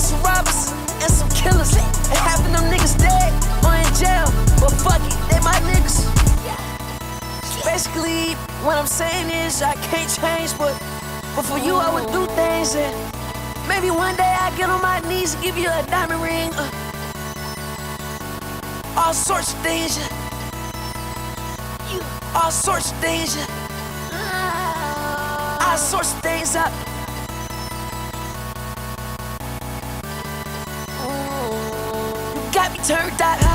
with some robbers and some killers, and having them niggas dead or in jail. But fuck it, they my niggas. Basically, what I'm saying is I can't change, but for you I would do things, and maybe one day I get on my knees and give you a diamond ring, all sorts of things, all sorts of things, all sorts of things. You got me turned out.